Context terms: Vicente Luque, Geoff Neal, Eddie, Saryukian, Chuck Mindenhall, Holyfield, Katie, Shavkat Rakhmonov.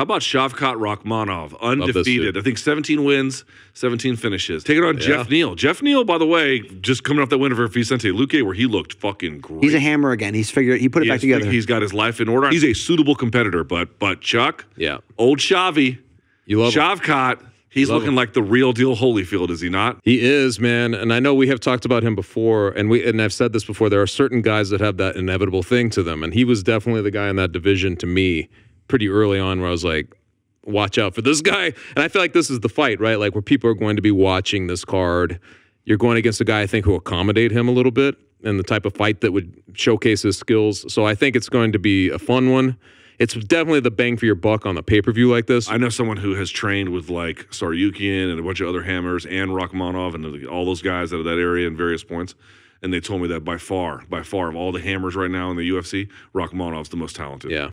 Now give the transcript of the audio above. How about Shavkat Rakhmonov, undefeated? I think 17 wins, 17 finishes. Taking on Geoff Neal. Geoff Neal, by the way, just coming off that win over Vicente Luque, where he looked fucking great. He's a hammer again. He's figured. He put it back together. He's got his life in order. He's a suitable competitor, but Chuck, old Shavi, you love Shavkat. He's looking like the real deal Holyfield, is he not? He is, man. And I know we have talked about him before, and I've said this before, there are certain guys that have that inevitable thing to them, and he was definitely the guy in that division to me pretty early on where I was like, watch out for this guy. And I feel like this is the fight, right? Like where people are going to be watching this card. You're going against a guy I think who will accommodate him a little bit and the type of fight that would showcase his skills. So I think it's going to be a fun one. It's definitely the bang for your buck on the pay-per-view like this. I know someone who has trained with like Saryukian and a bunch of other hammers and Rakhmonov and all those guys out of that area in various points. And they told me that by far of all the hammers right now in the UFC, Rakhmonov's the most talented. Yeah.